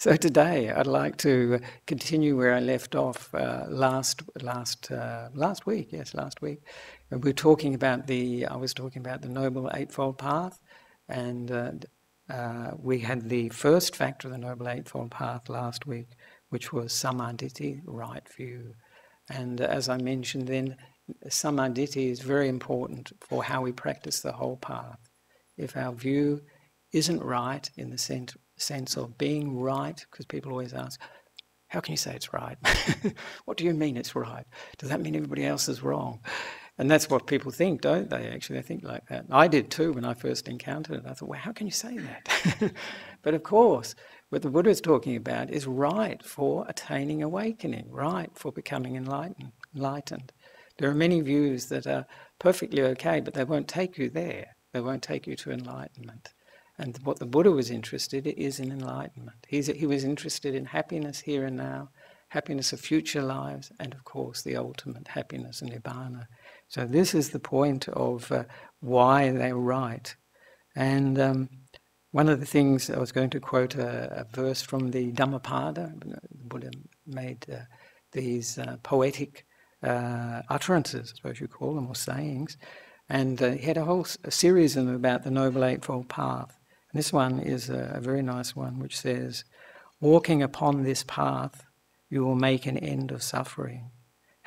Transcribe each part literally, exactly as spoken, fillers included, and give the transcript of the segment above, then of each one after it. So today I'd like to continue where I left off uh, last last uh, last week. Yes, last week we were talking about the. I was talking about the Noble Eightfold Path, and uh, uh, we had the first factor of the Noble Eightfold Path last week, which was Sammā Diṭṭhi, right view. And uh, as I mentioned, then Sammā Diṭṭhi is very important for how we practice the whole path. If our view isn't right in the sense. sense of being right, because people always ask, how can you say it's right? What do you mean it's right? Does that mean everybody else is wrong? And that's what people think, don't they? Actually, they think like that. I did too when I first encountered it. I thought, well, how can you say that? But of course, what the Buddha is talking about is right for attaining awakening, right for becoming enlightened. enlightened. There are many views that are perfectly okay, but they won't take you there. They won't take you to enlightenment. And what the Buddha was interested in is in enlightenment. He's, he was interested in happiness here and now, happiness of future lives, and of course the ultimate happiness in Nibbāna. So this is the point of uh, why they're right. And um, one of the things, I was going to quote a, a verse from the Dhammapada. The Buddha made uh, these uh, poetic uh, utterances, I suppose you call them, or sayings. And uh, he had a whole a series of them about the Noble Eightfold Path. And this one is a, a very nice one, which says, walking upon this path, you will make an end of suffering.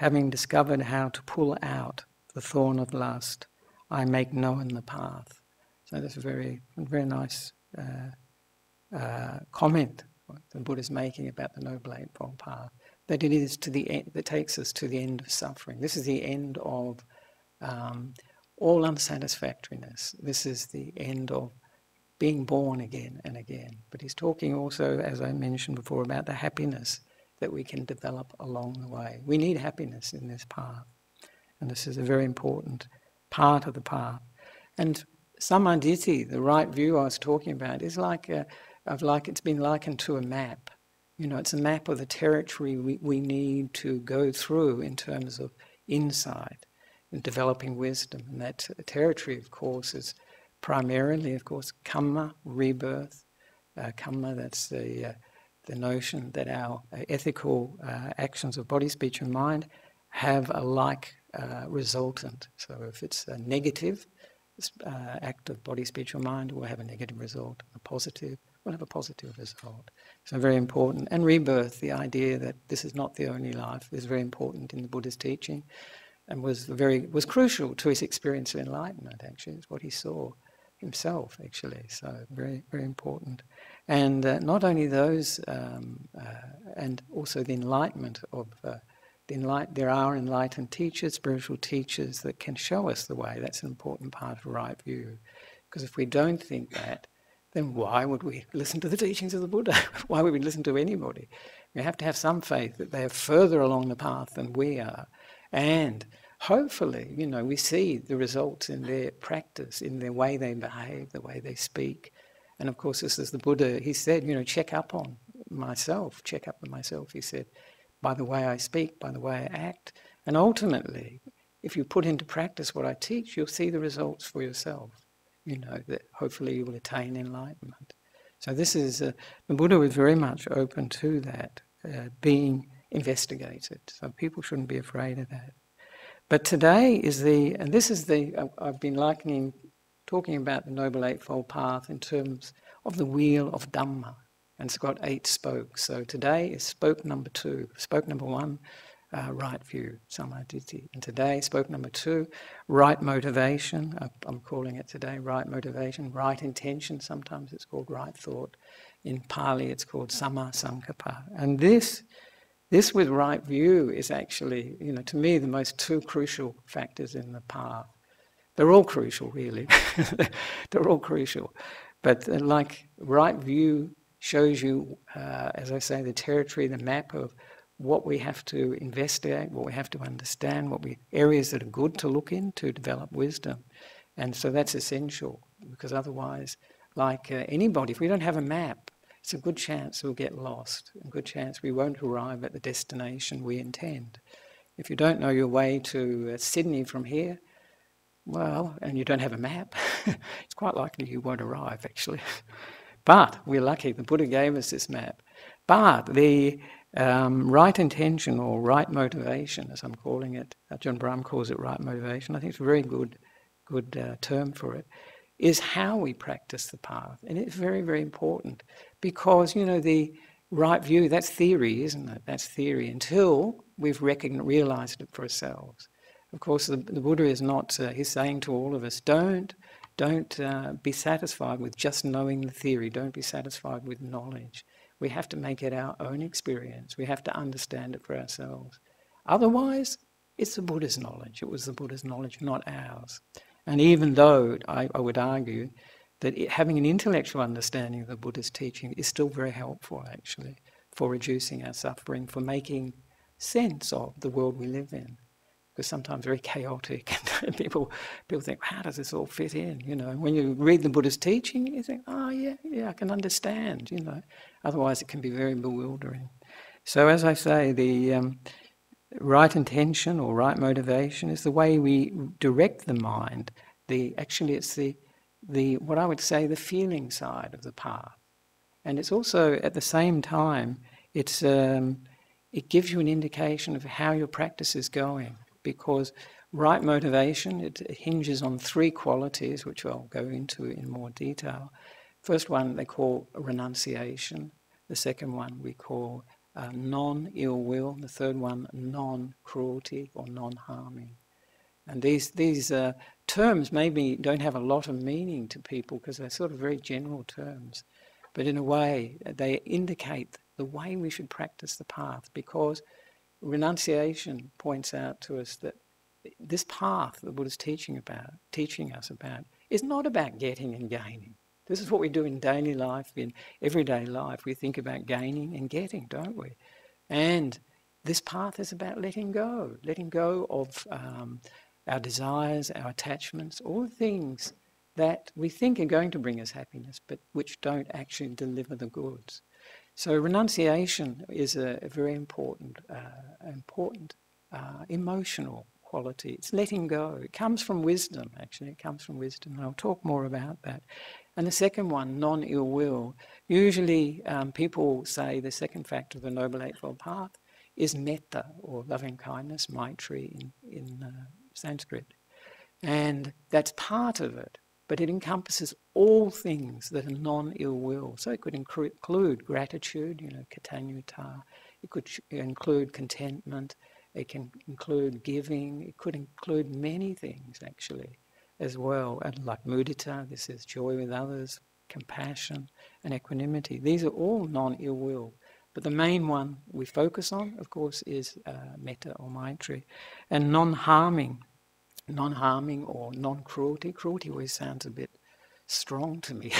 Having discovered how to pull out the thorn of lust, I make known the path. So that's a very, very nice uh, uh, comment the Buddha's making about the Noble Eightfold Path, that it is to the end, that takes us to the end of suffering. This is the end of um, all unsatisfactoriness. This is the end of being born again and again. But he's talking also, as I mentioned before, about the happiness that we can develop along the way. We need happiness in this path. And this is a very important part of the path. And Sammā Diṭṭhi, the right view I was talking about, is like, a, of like it's been likened to a map. You know, it's a map of the territory we, we need to go through in terms of insight and developing wisdom. And that territory, of course, is primarily, of course, kamma, rebirth. Uh, kamma, that's the, uh, the notion that our ethical uh, actions of body, speech and mind have a like uh, resultant. So if it's a negative uh, act of body, speech or mind, we'll have a negative result. A positive, we'll have a positive result. So very important. And rebirth, the idea that this is not the only life, is very important in the Buddha's teaching, and was, very, was crucial to his experience of enlightenment, actually. It's what he saw himself, actually, so very, very important. And uh, not only those, um, uh, and also the enlightenment of, uh, the enlight there are enlightened teachers, spiritual teachers that can show us the way. That's an important part of right view. Because if we don't think that, then why would we listen to the teachings of the Buddha? Why would we listen to anybody? We have to have some faith that they are further along the path than we are. And hopefully, you know, we see the results in their practice, in their way they behave, the way they speak. And of course, this is the Buddha, he said, you know, check up on myself, check up on myself, he said, by the way I speak, by the way I act. And ultimately, if you put into practice what I teach, you'll see the results for yourself, you know, that hopefully you will attain enlightenment. So this is, uh, the Buddha was very much open to that, uh, being investigated. So people shouldn't be afraid of that. But today is the, and this is the, I've been likening, talking about the Noble Eightfold Path in terms of the wheel of Dhamma. And it's got eight spokes. So today is spoke number two. Spoke number one, uh, right view, Sammā Diṭṭhi. And today, spoke number two, right motivation. I'm calling it today right motivation, right intention. Sometimes it's called right thought. In Pali, it's called Sammā Saṅkappa. And this This with right view is actually, you know, to me, the most two crucial factors in the path. They're all crucial, really. They're all crucial. But uh, like right view shows you, uh, as I say, the territory, the map of what we have to investigate, what we have to understand, what we areas that are good to look in to develop wisdom. And so that's essential, because otherwise, like uh, anybody, if we don't have a map, it's a good chance we'll get lost, a good chance we won't arrive at the destination we intend. If you don't know your way to uh, Sydney from here, well, and you don't have a map, it's quite likely you won't arrive, actually. But we're lucky, the Buddha gave us this map. But the um, right intention or right motivation, as I'm calling it, Ajahn Brahm calls it right motivation, I think it's a very good, good uh, term for it, is how we practice the path. And it's very, very important because, you know, the right view, that's theory, isn't it? That's theory until we've realized it for ourselves. Of course, the, the Buddha is not, uh, he's saying to all of us, don't, don't uh, be satisfied with just knowing the theory. Don't be satisfied with knowledge. We have to make it our own experience. We have to understand it for ourselves. Otherwise, it's the Buddha's knowledge. It was the Buddha's knowledge, not ours. And even though I, I would argue that it, having an intellectual understanding of the Buddha's teaching is still very helpful, actually, for reducing our suffering, for making sense of the world we live in. Because sometimes very chaotic, and people people think, how does this all fit in? You know, when you read the Buddha's teaching, you think, oh yeah, yeah, I can understand. You know, otherwise it can be very bewildering. So as I say, the um, right intention or right motivation is the way we direct the mind. The actually, it's the the what I would say the feeling side of the path, and it's also at the same time, it's um, it gives you an indication of how your practice is going. Because right motivation, it hinges on three qualities, which I'll go into in more detail. First one they call renunciation. The second one we call uh, non-ill will. The third one, non-cruelty or non-harming. And these, these uh, terms maybe don't have a lot of meaning to people because they're sort of very general terms. But in a way, they indicate the way we should practice the path, because renunciation points out to us that this path the Buddha's teaching about, teaching us about, is not about getting and gaining. This is what we do in daily life, in everyday life. We think about gaining and getting, don't we? And this path is about letting go, letting go of um, our desires, our attachments, all things that we think are going to bring us happiness, but which don't actually deliver the goods. So renunciation is a, a very important, uh, important uh, emotional quality. It's letting go. It comes from wisdom, actually. It comes from wisdom, and I'll talk more about that. And the second one, non-ill will. Usually um, people say the second factor of the Noble Eightfold Path is metta, or loving-kindness, maitri in, in uh, Sanskrit. And that's part of it. But it encompasses all things that are non-ill will. So it could include gratitude, you know, kataññutā. It could include contentment. It can include giving. It could include many things, actually, as well. And like mudita, this is joy with others, compassion, and equanimity. These are all non-ill will. But the main one we focus on, of course, is uh, metta or maitri, and non-harming. Non-harming or non-cruelty. Cruelty always sounds a bit strong to me,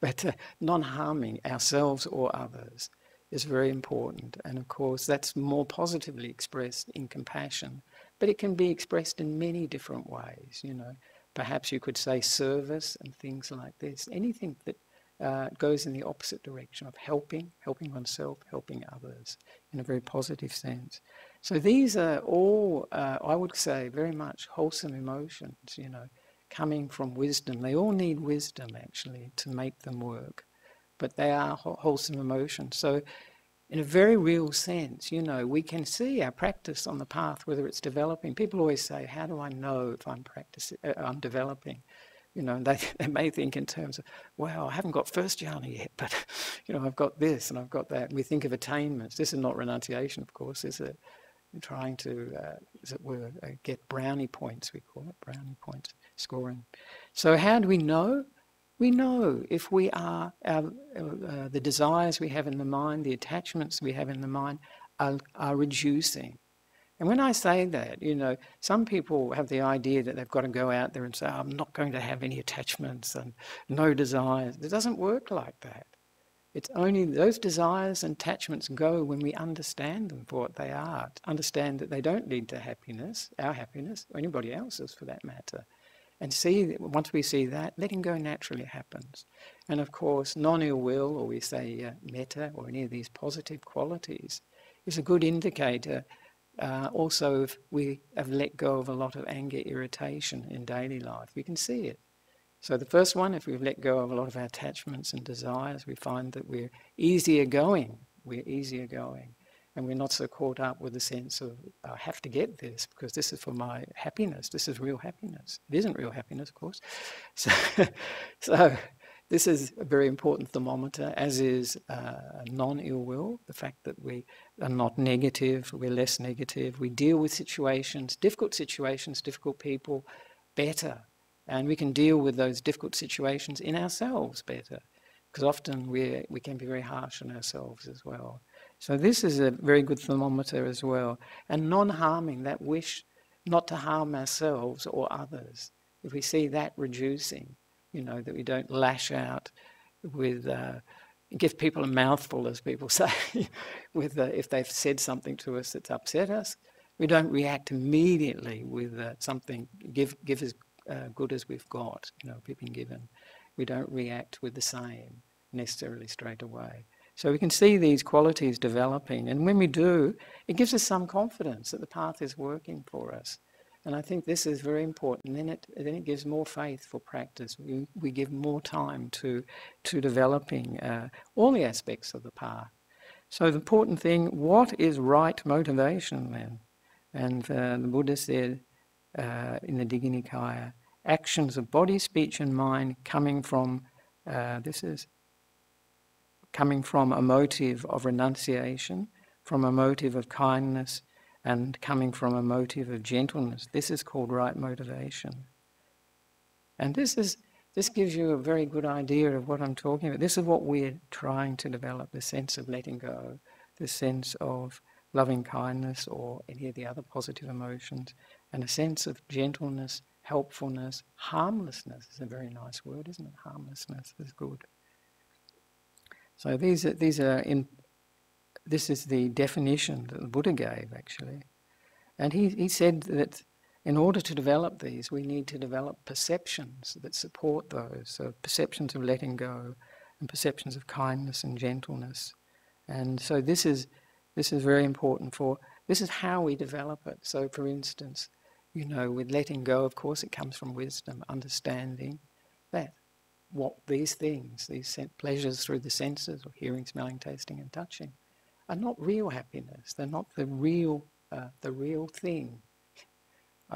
but uh, non-harming ourselves or others is very important. And of course, that's more positively expressed in compassion, but it can be expressed in many different ways. You know, perhaps you could say service and things like this. Anything that uh, goes in the opposite direction of helping, helping oneself, helping others in a very positive sense. So these are all, uh, I would say, very much wholesome emotions, you know, coming from wisdom. They all need wisdom, actually, to make them work. But they are wholesome emotions. So in a very real sense, you know, we can see our practice on the path, whether it's developing. People always say, how do I know if I'm practicing, uh, I'm developing? You know, they, they may think in terms of, well, I haven't got first jhana yet, but, you know, I've got this and I've got that. We think of attainments. This is not renunciation, of course, is it? Trying to, uh, as it were, uh, get brownie points, we call it, brownie points, scoring. So how do we know? We know if we are, our, uh, the desires we have in the mind, the attachments we have in the mind are, are reducing. And when I say that, you know, some people have the idea that they've got to go out there and say, I'm not going to have any attachments and no desires. It doesn't work like that. It's only those desires and attachments go when we understand them for what they are, understand that they don't lead to happiness, our happiness, or anybody else's for that matter. And see, that once we see that, letting go naturally happens. And of course, non-ill will, or we say uh, metta, or any of these positive qualities, is a good indicator uh, also if we have let go of a lot of anger, irritation in daily life. We can see it. So the first one, if we've let go of a lot of our attachments and desires, we find that we're easier going. We're easier going. And we're not so caught up with the sense of, I have to get this because this is for my happiness. This is real happiness. It isn't real happiness, of course. So, so this is a very important thermometer, as is uh, non-ill will, the fact that we are not negative, we're less negative. We deal with situations, difficult situations, difficult people better. And we can deal with those difficult situations in ourselves better, because often we we can be very harsh on ourselves as well. So this is a very good thermometer as well. And non-harming, that wish not to harm ourselves or others. If we see that reducing, you know, that we don't lash out with, uh, give people a mouthful, as people say, with uh, if they've said something to us that's upset us. We don't react immediately with uh, something, give, give us Uh, good as we've got, you know, we've been given. We don't react with the same necessarily straight away. So we can see these qualities developing, and when we do, it gives us some confidence that the path is working for us. And I think this is very important. Then it then it gives more faith for practice. We we give more time to to developing uh, all the aspects of the path. So the important thing: what is right motivation then? And uh, the Buddha said uh, in the Dighanikaya, actions of body, speech and mind coming from, uh, this is, coming from a motive of renunciation, from a motive of kindness, and coming from a motive of gentleness. This is called right motivation. And this is, this gives you a very good idea of what I'm talking about. This is what we're trying to develop, the sense of letting go, the sense of loving kindness or any of the other positive emotions, and a sense of gentleness, helpfulness, harmlessness is a very nice word, isn't it? Harmlessness is good. So these are, these are in, this is the definition that the Buddha gave, actually. And he, he said that in order to develop these, we need to develop perceptions that support those. So perceptions of letting go and perceptions of kindness and gentleness. And so this is, this is very important for, this is how we develop it. So for instance, you know, with letting go, of course, it comes from wisdom, understanding that what these things, these pleasures through the senses, or hearing, smelling, tasting, and touching, are not real happiness. They're not the real, uh, the real thing.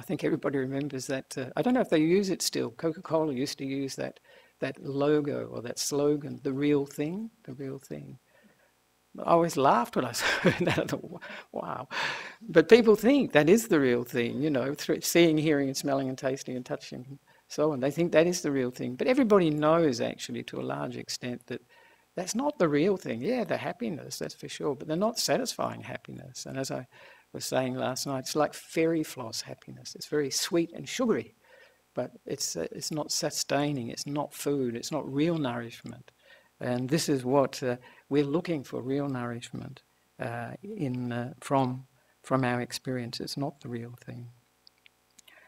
I think everybody remembers that. Uh, I don't know if they use it still. Coca-Cola used to use that, that logo or that slogan, the real thing, the real thing. I always laughed when I said that. I thought, wow. But people think that is the real thing, you know, through seeing, hearing and smelling and tasting and touching and so on. They think that is the real thing. But everybody knows, actually, to a large extent, that that's not the real thing. Yeah, the happiness, that's for sure, but they're not satisfying happiness. And as I was saying last night, it's like fairy floss happiness. It's very sweet and sugary, but it's, uh, it's not sustaining. It's not food. It's not real nourishment. And this is what uh, we're looking for, real nourishment uh, in, uh, from, from our experience. It's not the real thing.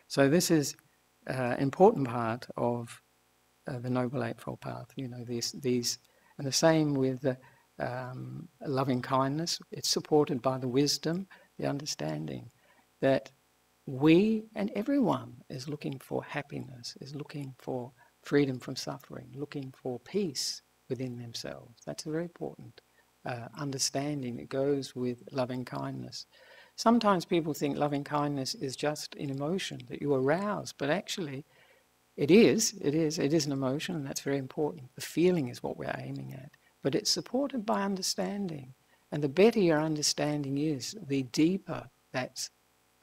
So this is an uh, important part of uh, the Noble Eightfold Path, you know, these, these and the same with uh, um, loving kindness. It's supported by the wisdom, the understanding that we and everyone is looking for happiness, is looking for freedom from suffering, looking for peace within themselves. That's a very important uh, understanding that goes with loving kindness. Sometimes people think loving kindness is just an emotion that you arouse, but actually it is, it is, it is an emotion, and that's very important. The feeling is what we're aiming at, but it's supported by understanding. And the better your understanding is, the deeper that's,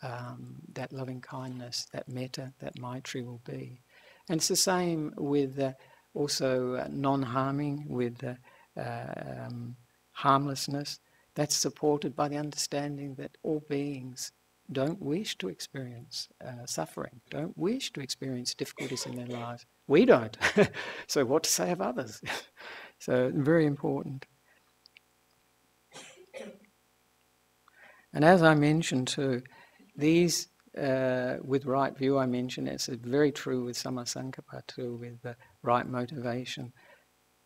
um, that loving kindness, that metta, that maitri will be. And it's the same with uh, also uh, non-harming, with uh, uh, um, harmlessness. That's supported by the understanding that all beings don't wish to experience uh, suffering, don't wish to experience difficulties in their lives. We don't. So what to say of others? So very important. And as I mentioned too, these Uh, with right view, I mentioned, it's very true with Sammā Saṅkappa too, with the right motivation.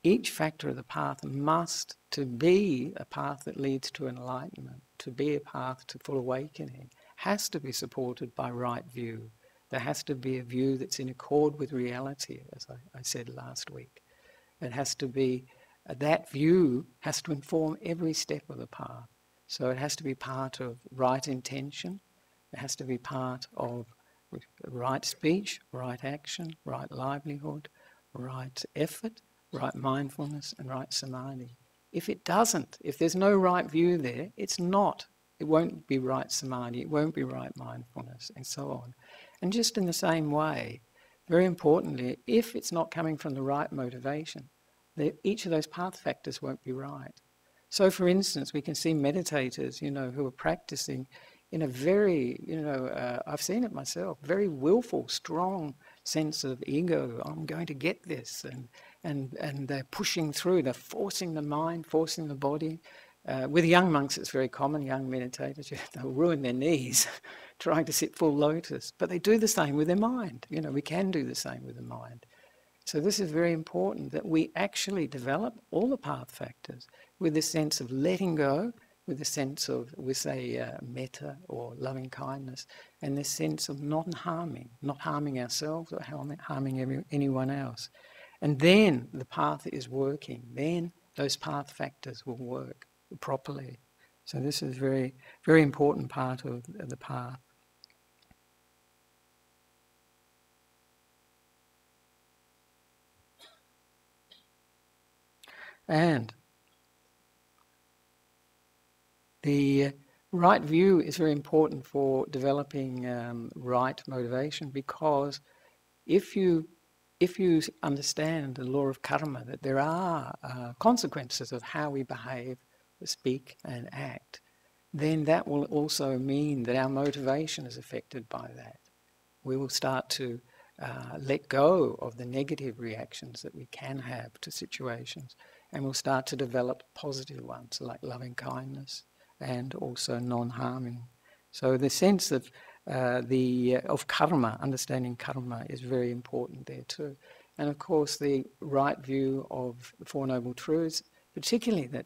Each factor of the path must to be a path that leads to enlightenment, to be a path to full awakening, has to be supported by right view. There has to be a view that's in accord with reality, as I, I said last week. It has to be, that view has to inform every step of the path. So it has to be part of right intention, it has to be part of right speech, right action, right livelihood, right effort, right mindfulness, and right samadhi. If it doesn't, if there's no right view there, it's not, it won't be right samadhi, it won't be right mindfulness, and so on. And just in the same way, very importantly, if it's not coming from the right motivation, each of those path factors won't be right. So for instance, we can see meditators, you know, who are practicing in a very, you know, uh, I've seen it myself, very willful, strong sense of ego, I'm going to get this, and, and, and they're pushing through, they're forcing the mind, forcing the body. Uh, with young monks, it's very common, young meditators, they'll ruin their knees trying to sit full lotus, but they do the same with their mind. You know, we can do the same with the mind. So this is very important, that we actually develop all the path factors with a sense of letting go, with a sense of, we say, uh, metta or loving kindness, and this sense of not harming, not harming ourselves or harming every, anyone else. And then the path is working, then those path factors will work properly. So this is very, very important part of the path. And the right view is very important for developing um, right motivation, because if you if you understand the law of karma, that there are uh, consequences of how we behave, speak and act, then that will also mean that our motivation is affected by that. We will start to uh, let go of the negative reactions that we can have to situations, and we'll start to develop positive ones like loving kindness and also non-harming. So the sense of uh, the uh, of karma, understanding karma, is very important there too. And of course the right view of the Four Noble Truths, particularly that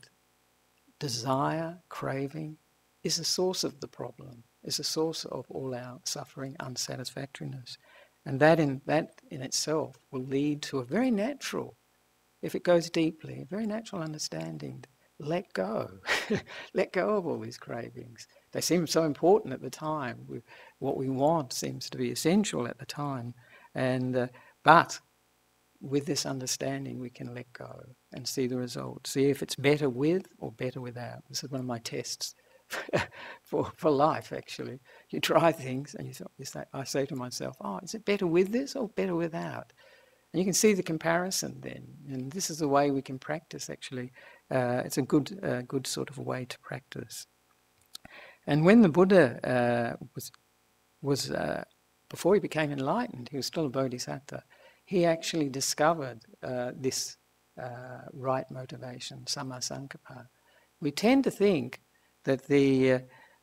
desire, craving, is the source of the problem, is the source of all our suffering, unsatisfactoriness. And that in, that in itself will lead to a very natural, if it goes deeply, a very natural understanding. Let go. Let go of all these cravings. They seem so important at the time. We, what we want seems to be essential at the time. And, uh, but with this understanding, we can let go and see the result. See if it's better with or better without. This is one of my tests for, for life, actually. You try things and you, you say, I say to myself, oh, is it better with this or better without? And you can see the comparison then. And this is the way we can practice, actually. Uh, it's a good, uh, good sort of way to practice. And when the Buddha uh, was, was uh, before he became enlightened, he was still a bodhisattva, he actually discovered uh, this uh, right motivation, Sammā Saṅkappa. We tend to think that the, uh,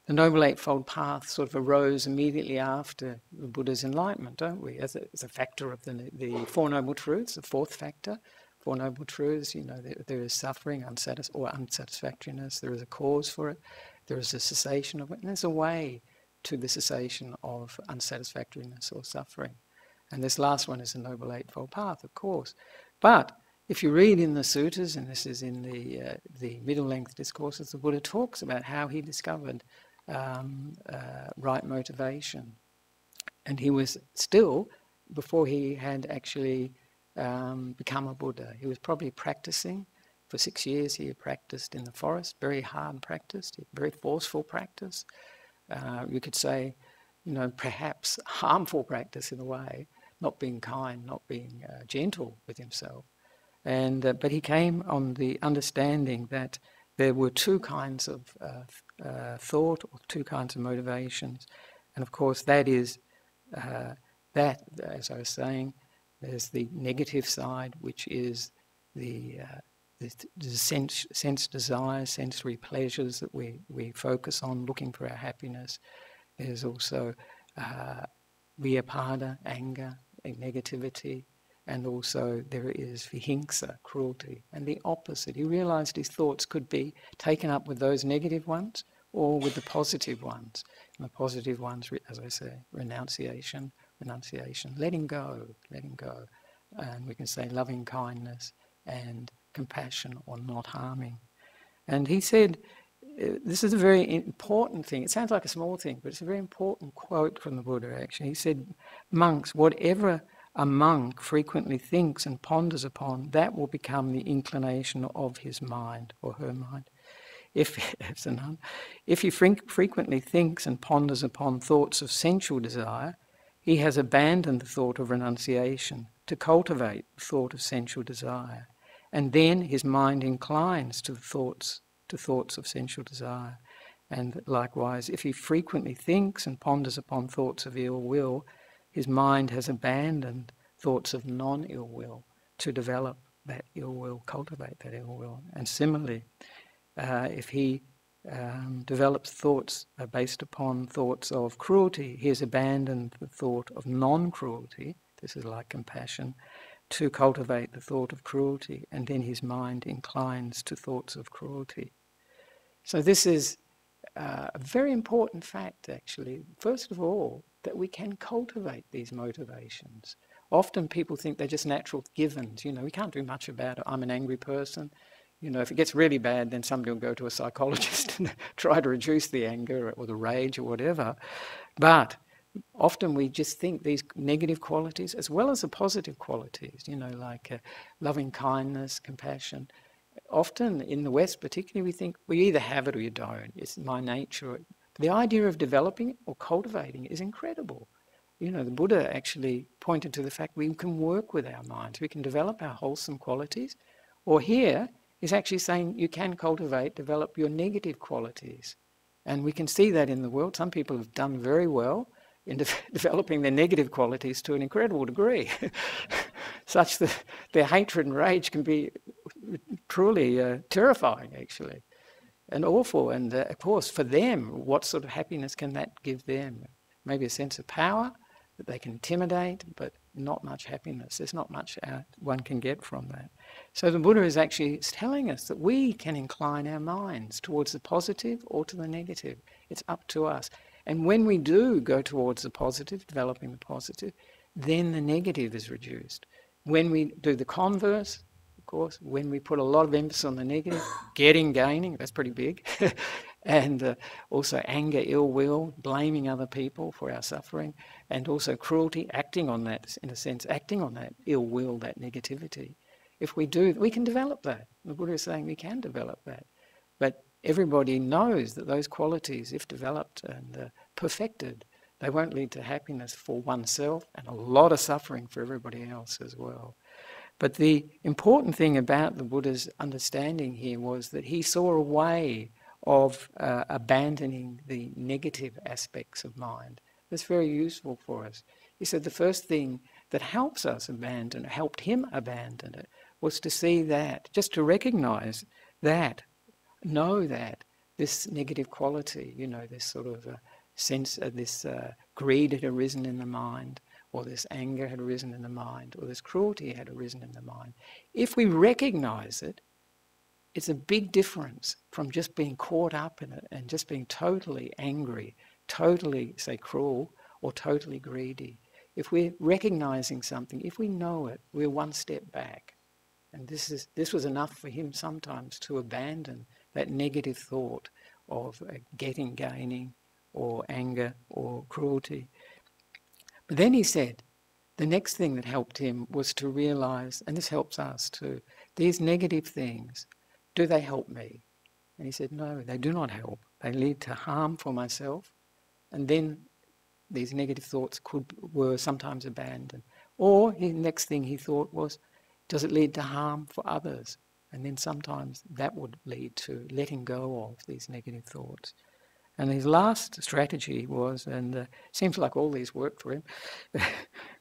the Noble Eightfold Path sort of arose immediately after the Buddha's enlightenment, don't we? As a, as a factor of the, the Four Noble Truths, the fourth factor, Four Noble Truths, you know, there, there is suffering unsatis- or unsatisfactoriness, there is a cause for it, there is a cessation of it, and there's a way to the cessation of unsatisfactoriness or suffering. And this last one is the Noble Eightfold Path, of course. But if you read in the suttas, and this is in the, uh, the middle-length discourses, the Buddha talks about how he discovered um, uh, right motivation. And he was still, before he had actually um, become a Buddha, he was probably practicing. For six years he had practiced in the forest, very hard practice, very forceful practice. Uh, you could say, you know, perhaps harmful practice in a way, not being kind, not being uh, gentle with himself. And, uh, but he came on the understanding that there were two kinds of uh, uh, thought, or two kinds of motivations. And of course that is, uh, that, as I was saying, there's the negative side, which is the, uh, the, the sense, sense desires, sensory pleasures that we, we focus on, looking for our happiness. There's also uh, vyapada, anger, negativity, and also there is vihiṃsā, cruelty, and the opposite. He realized his thoughts could be taken up with those negative ones or with the positive ones. And the positive ones, as I say, renunciation, renunciation, letting go, letting go. And we can say loving kindness and compassion or not harming. And he said, this is a very important thing. It sounds like a small thing, but it's a very important quote from the Buddha, actually. He said, monks, whatever a monk frequently thinks and ponders upon, that will become the inclination of his mind or her mind. If, if, a nun, if he fre frequently thinks and ponders upon thoughts of sensual desire, he has abandoned the thought of renunciation to cultivate the thought of sensual desire. And then his mind inclines to the thoughts, to thoughts of sensual desire. And likewise, if he frequently thinks and ponders upon thoughts of ill will, his mind has abandoned thoughts of non-ill will to develop that ill will, cultivate that ill will. And similarly, uh, if he um, develops thoughts based upon thoughts of cruelty, he has abandoned the thought of non-cruelty, this is like compassion, to cultivate the thought of cruelty, and then his mind inclines to thoughts of cruelty. So this is uh, a very important fact, actually. First of all, that we can cultivate these motivations. Often people think they're just natural givens, you know, we can't do much about it, I'm an angry person, you know, if it gets really bad then somebody will go to a psychologist and try to reduce the anger or the rage or whatever. But often we just think these negative qualities as well as the positive qualities, you know, like uh, loving kindness, compassion. Often in the West particularly we think we either have it or you don't, it's my nature. The idea of developing or cultivating is incredible. You know, the Buddha actually pointed to the fact we can work with our minds, we can develop our wholesome qualities, or here is actually saying you can cultivate, develop your negative qualities. And we can see that in the world. Some people have done very well in de developing their negative qualities to an incredible degree, such that their hatred and rage can be truly uh, terrifying, actually. And awful, and uh, of course for them, what sort of happiness can that give them? Maybe a sense of power that they can intimidate, but not much happiness. There's not much uh, one can get from that. So the Buddha is actually telling us that we can incline our minds towards the positive or to the negative. It's up to us. And when we do go towards the positive, developing the positive, then the negative is reduced. When we do the converse, course, when we put a lot of emphasis on the negative, getting, gaining, that's pretty big, and uh, also anger, ill will, blaming other people for our suffering, and also cruelty, acting on that, in a sense, acting on that ill will, that negativity. If we do, we can develop that. The Buddha is saying we can develop that. But everybody knows that those qualities, if developed and uh, perfected, they won't lead to happiness for oneself and a lot of suffering for everybody else as well. But the important thing about the Buddha's understanding here was that he saw a way of uh, abandoning the negative aspects of mind. That's very useful for us. He said the first thing that helps us abandon, helped him abandon it, was to see that, just to recognize that, know that this negative quality, you know, this sort of uh, sense of this uh, greed had arisen in the mind, or this anger had arisen in the mind, or this cruelty had arisen in the mind. If we recognize it, it's a big difference from just being caught up in it and just being totally angry, totally, say, cruel, or totally greedy. If we're recognizing something, if we know it, we're one step back. And this is, this was enough for him sometimes to abandon that negative thought of getting, gaining, or anger, or cruelty. Then he said, the next thing that helped him was to realize, and this helps us too, these negative things, do they help me? And he said, no, they do not help. They lead to harm for myself. And then these negative thoughts could, were sometimes abandoned. Or the next thing he thought was, does it lead to harm for others? And then sometimes that would lead to letting go of these negative thoughts. And his last strategy was, and uh, seems like all these worked for him,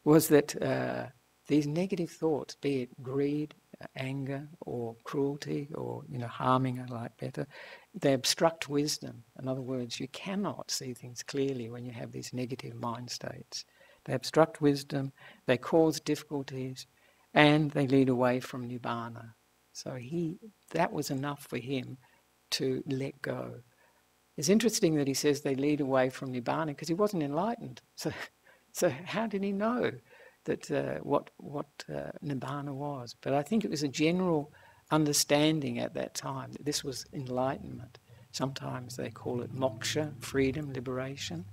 was that uh, these negative thoughts, be it greed, anger, or cruelty, or, you know, harming I like better, they obstruct wisdom. In other words, you cannot see things clearly when you have these negative mind states. They obstruct wisdom, they cause difficulties, and they lead away from Nibbāna. So he, that was enough for him to let go. It's interesting that he says they lead away from Nibbāna because he wasn't enlightened. So, So how did he know that uh, what, what uh, Nibbāna was? But I think it was a general understanding at that time that this was enlightenment. Sometimes they call it moksha, freedom, liberation.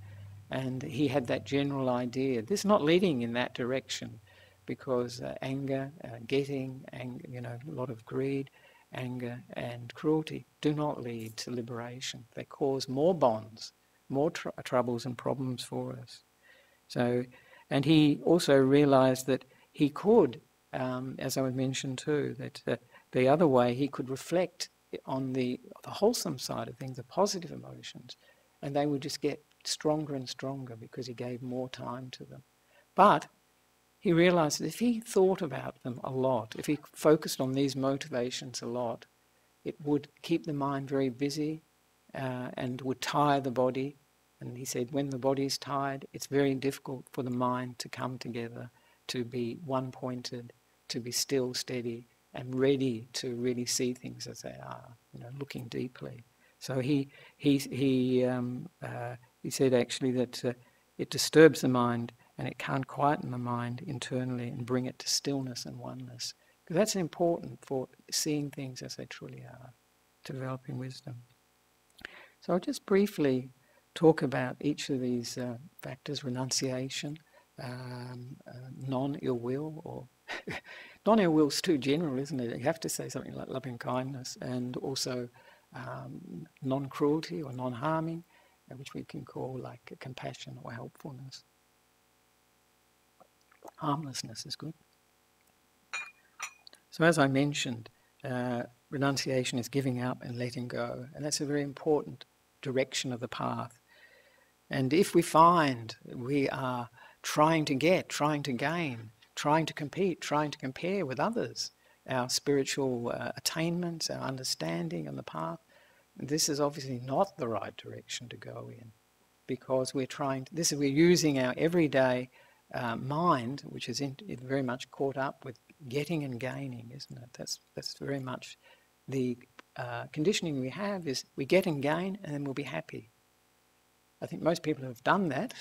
And he had that general idea. This is not leading in that direction, because uh, anger, uh, getting, ang you know, a lot of greed, anger and cruelty do not lead to liberation. They cause more bonds, more tr troubles and problems for us. So, and he also realized that he could, um, as I would mention too, that uh, the other way he could reflect on the, the wholesome side of things, the positive emotions, and they would just get stronger and stronger because he gave more time to them. But he realized that if he thought about them a lot, if he focused on these motivations a lot, it would keep the mind very busy uh, and would tire the body. And he said when the body is tired, it's very difficult for the mind to come together, to be one-pointed, to be still, steady, and ready to really see things as they are, you know, looking deeply. So he, he, he, um, uh, he said actually that uh, it disturbs the mind, and it can't quieten the mind internally and bring it to stillness and oneness. Because that's important for seeing things as they truly are, developing wisdom. So I'll just briefly talk about each of these uh, factors: renunciation, um, uh, non-ill will, or non-ill will is too general, isn't it? You have to say something like loving kindness, and also um, non-cruelty or non-harming, which we can call like compassion or helpfulness. Harmlessness is good. So as I mentioned, uh, renunciation is giving up and letting go, and that's a very important direction of the path. And if we find we are trying to get, trying to gain, trying to compete, trying to compare with others, our spiritual uh, attainments, our understanding on the path, this is obviously not the right direction to go in, because we're trying to, this is, we're using our everyday Uh, mind, which is in, in very much caught up with getting and gaining, isn't it? That's that's very much the uh, conditioning we have, is we get and gain and then we'll be happy. I think most people have done that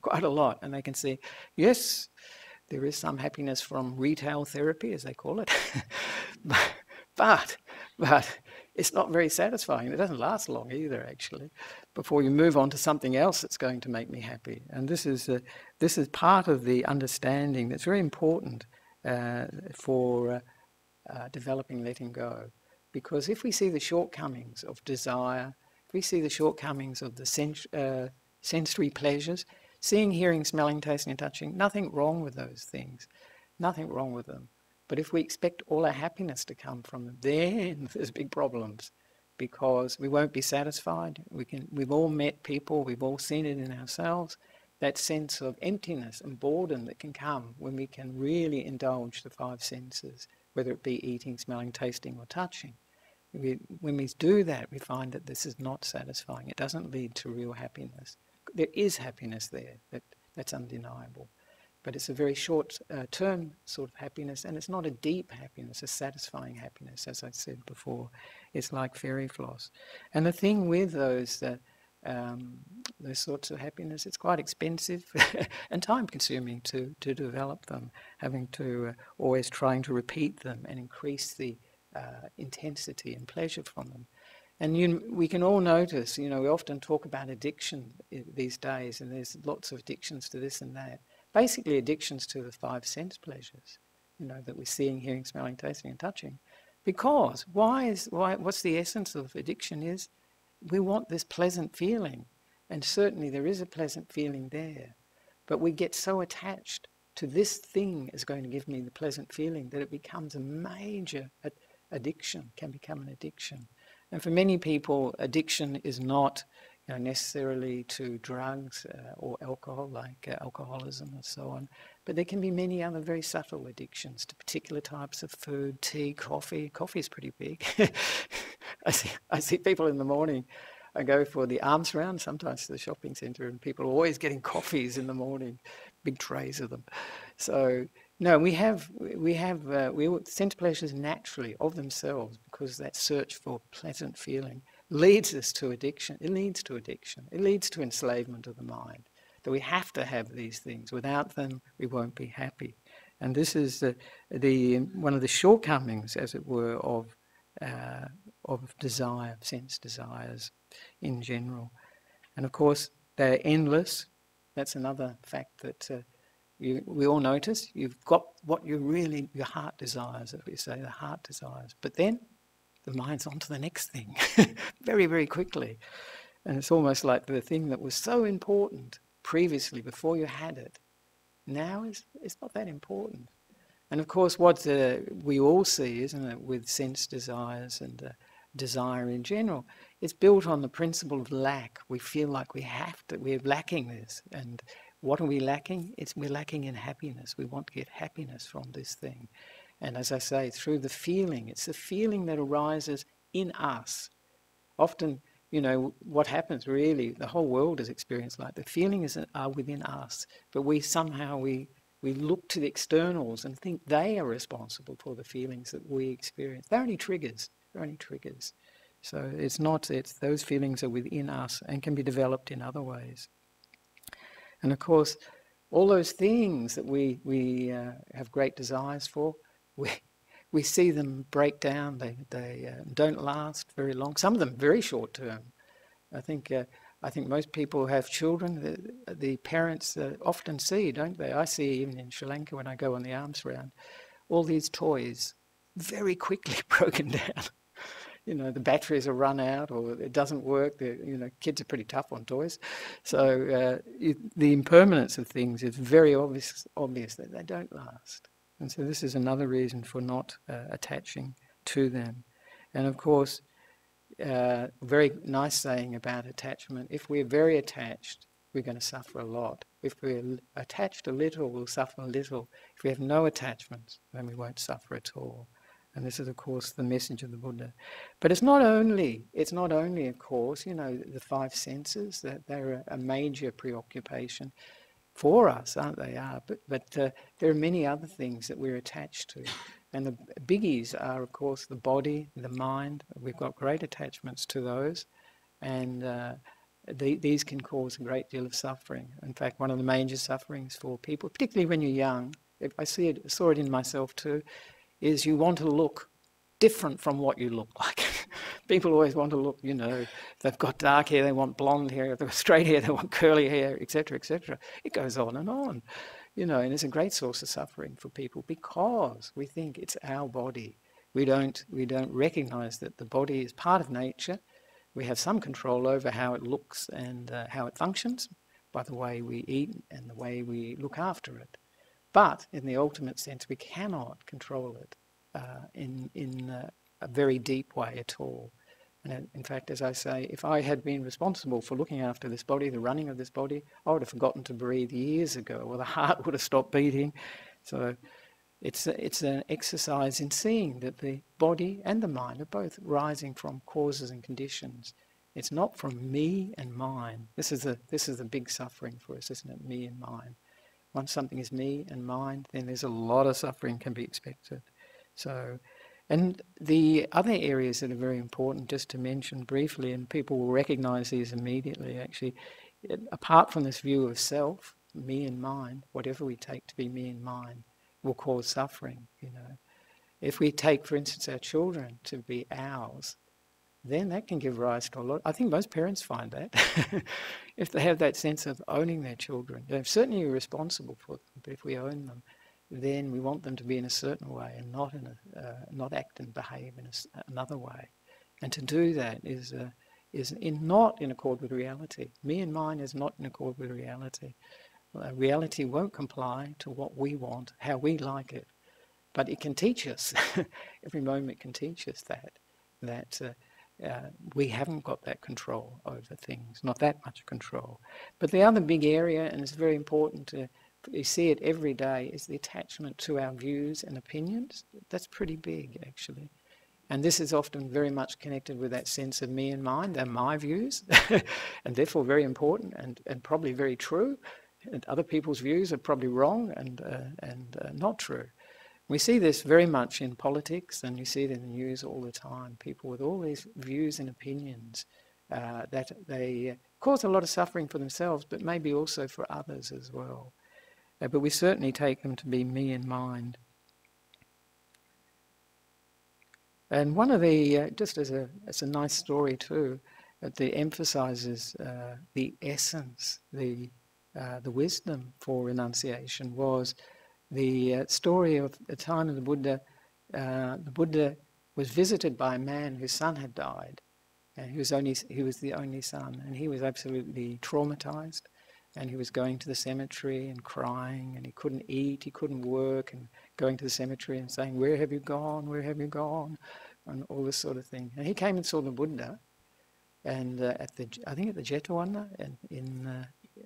quite a lot, and they can see, yes, there is some happiness from retail therapy, as they call it, but, but but it's not very satisfying. It doesn't last long either, actually, before you move on to something else that's going to make me happy. And this is uh, this is part of the understanding that's very important uh, for uh, uh, developing letting go. Because if we see the shortcomings of desire, if we see the shortcomings of the sen uh, sensory pleasures, seeing, hearing, smelling, tasting and touching, nothing wrong with those things, nothing wrong with them. But if we expect all our happiness to come from them, then there's big problems, because we won't be satisfied. We can, we've all met people, we've all seen it in ourselves, that sense of emptiness and boredom that can come when we can really indulge the five senses, whether it be eating, smelling, tasting or touching. We, when we do that, we find that this is not satisfying. It doesn't lead to real happiness. There is happiness there, that, that's undeniable. But it's a very short-term uh, sort of happiness, and it's not a deep happiness, a satisfying happiness, as I said before. It's like fairy floss. And the thing with those uh, um, those sorts of happiness, it's quite expensive and time-consuming to, to develop them, having to uh, always trying to repeat them and increase the uh, intensity and pleasure from them. And you, we can all notice, you know, we often talk about addiction these days, and there's lots of addictions to this and that. Basically addictions to the five sense pleasures, you know, that we're seeing, hearing, smelling, tasting and touching. Because why is, why, what's the essence of addiction is we want this pleasant feeling, and certainly there is a pleasant feeling there, but we get so attached to this thing is going to give me the pleasant feeling that it becomes a major addiction, can become an addiction. And for many people, addiction is not, you know, necessarily to drugs uh, or alcohol, like uh, alcoholism and so on. But there can be many other very subtle addictions to particular types of food, tea, coffee. Coffee is pretty big. I, see, I see people in the morning, I go for the arms round, sometimes to the shopping centre, and people are always getting coffees in the morning, big trays of them. So, no, we have, we have, uh, we sense pleasures naturally of themselves, because that search for pleasant feeling leads us to addiction. It leads to addiction. It leads to enslavement of the mind. that we have to have these things. Without them, we won't be happy. And this is the, the one of the shortcomings, as it were, of uh, of desire, sense desires in general. And of course, they're endless. That's another fact that uh, you, we all notice. You've got what you really, your heart desires, as we say, the heart desires. But then the mind's on to the next thing very, very quickly. And it's almost like the thing that was so important previously, before you had it, now is, it's not that important. And of course, what uh, we all see, isn't it, with sense desires and uh, desire in general, it's built on the principle of lack. We feel like we have to, we're lacking this. And what are we lacking? It's we're lacking in happiness. We want to get happiness from this thing. And as I say, through the feeling, it's the feeling that arises in us. Often, you know, what happens really, the whole world is experienced like the feeling is are within us, but we somehow, we, we look to the externals and think they are responsible for the feelings that we experience. They're only triggers, they're only triggers. So it's not, it's those feelings are within us and can be developed in other ways. And of course, all those things that we, we uh, have great desires for, we, we see them break down, they, they uh, don't last very long, some of them very short term. I think, uh, I think most people who have children, the, the parents uh, often see, don't they? I see even in Sri Lanka when I go on the alms round, all these toys very quickly broken down. You know, the batteries are run out or it doesn't work, the, you know, kids are pretty tough on toys. So uh, it, the impermanence of things is very obvious, obvious that they don't last. And so this is another reason for not uh, attaching to them. And of course, uh, very nice saying about attachment, if we're very attached, we're going to suffer a lot. If we're attached a little, we'll suffer a little. If we have no attachments, then we won't suffer at all. And this is, of course, the message of the Buddha. But it's not only, it's not only, of course, you know, the five senses, that they're a major preoccupation for us, aren't they? Are but but uh, there are many other things that we're attached to, and the biggies are, of course, the body, the mind. We've got great attachments to those, and uh, the, these can cause a great deal of suffering. In fact, one of the major sufferings for people, particularly when you're young, if I see it, saw it in myself too, is you want to look different from what you look like. People always want to look, you know, they've got dark hair, they want blonde hair, if they've got straight hair, they want curly hair, et cetera, et cetera. It goes on and on, you know, and it's a great source of suffering for people because we think it's our body. We don't, we don't recognize that the body is part of nature. We have some control over how it looks and uh, how it functions by the way we eat and the way we look after it. But in the ultimate sense, we cannot control it uh, in, in uh, a very deep way at all. And in fact, as I say, if I had been responsible for looking after this body, the running of this body, I would have forgotten to breathe years ago, or the heart would have stopped beating. So it's, it's an exercise in seeing that the body and the mind are both rising from causes and conditions. It's not from me and mine. This is the, this is the big suffering for us, isn't it? Me and mine. Once something is me and mine, then there's a lot of suffering can be expected. So. And the other areas that are very important, just to mention briefly, and people will recognize these immediately actually, apart from this view of self, me and mine, whatever we take to be me and mine will cause suffering, you know. If we take, for instance, our children to be ours, then that can give rise to a lot. I think most parents find that. If they have that sense of owning their children, they're certainly responsible for them, but if we own them, then we want them to be in a certain way and not in a, uh, not act and behave in a, another way. And to do that is uh, is in not in accord with reality. Me and mine is not in accord with reality. Uh, reality won't comply to what we want, how we like it, but it can teach us. Every moment it can teach us that that uh, uh, we haven't got that control over things, not that much control. But the other big area, and it's very important to. You see it every day, is the attachment to our views and opinions. That's pretty big, actually. And this is often very much connected with that sense of me and mine. They're my views, and therefore very important and, and probably very true. And other people's views are probably wrong and, uh, and uh, not true. We see this very much in politics, and you see it in the news all the time. People with all these views and opinions uh, that they cause a lot of suffering for themselves, but maybe also for others as well. Uh, but we certainly take them to be me in mind. And one of the, uh, just as a, as a nice story too, that emphasizes uh, the essence, the, uh, the wisdom for renunciation, was the uh, story of the time of the Buddha. Uh, the Buddha was visited by a man whose son had died, and he was, only, he was the only son, and he was absolutely traumatized, and he was going to the cemetery and crying, and he couldn't eat, he couldn't work, and going to the cemetery and saying, "Where have you gone? Where have you gone?" and all this sort of thing. And he came and saw the Buddha, and uh, at the, I think at the Jetavana in, in uh,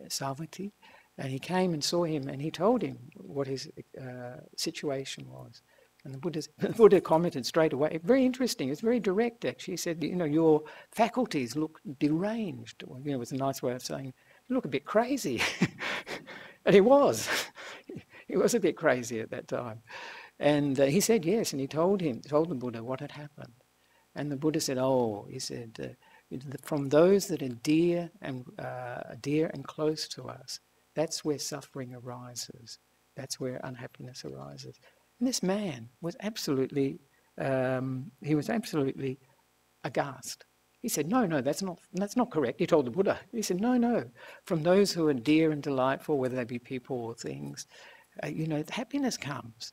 Savatthi, and he came and saw him, and he told him what his uh, situation was. And the Buddha, the Buddha commented straight away, very interesting, it's very direct actually. He said, you know, your faculties look deranged. Well, you know, it was a nice way of saying, you look a bit crazy. And he was. He was a bit crazy at that time. And uh, he said yes, and he told him, told the Buddha what had happened. And the Buddha said, oh, he said, uh, from those that are dear and, uh, dear and close to us, that's where suffering arises. That's where unhappiness arises. And this man was absolutely, um, he was absolutely aghast. He said, no, no, that's not, that's not correct. He told the Buddha. He said, no, no, from those who are dear and delightful, whether they be people or things, uh, you know, happiness comes.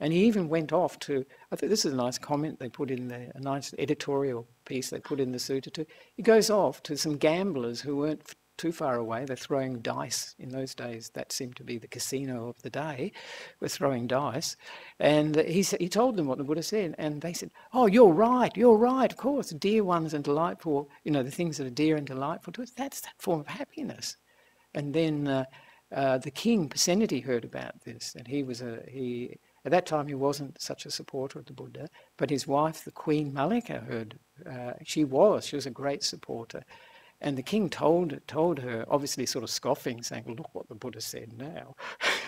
And he even went off to, I think this is a nice comment they put in the, a nice editorial piece they put in the sutta too. He goes off to some gamblers who weren't too far away. They're throwing dice. In those days, that seemed to be the casino of the day, were throwing dice. And he, he told them what the Buddha said, and they said, oh, you're right, you're right, of course, dear ones and delightful, you know, the things that are dear and delightful to us, that's that form of happiness. And then uh, uh, the king, Pasenadi, heard about this, and he was a, he, at that time he wasn't such a supporter of the Buddha, but his wife, the queen Mallikā, heard, uh, she was, she was a great supporter. And the king told, told her, obviously sort of scoffing, saying, look what the Buddha said now.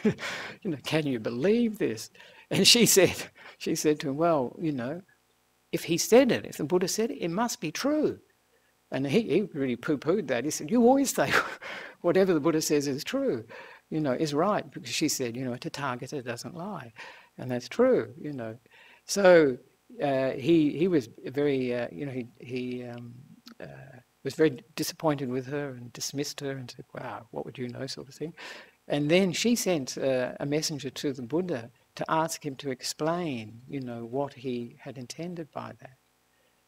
You know, can you believe this? And she said, she said to him, well, you know, if he said it, if the Buddha said it, it must be true. And he, he really poo-pooed that. He said, you always say whatever the Buddha says is true, you know, is right. Because she said, you know, a Tathagata doesn't lie. And that's true, you know. So uh, he, he was very, uh, you know, he... he um, uh, was very disappointed with her and dismissed her and said, wow, what would you know, sort of thing. And then she sent uh, a messenger to the Buddha to ask him to explain, you know, what he had intended by that.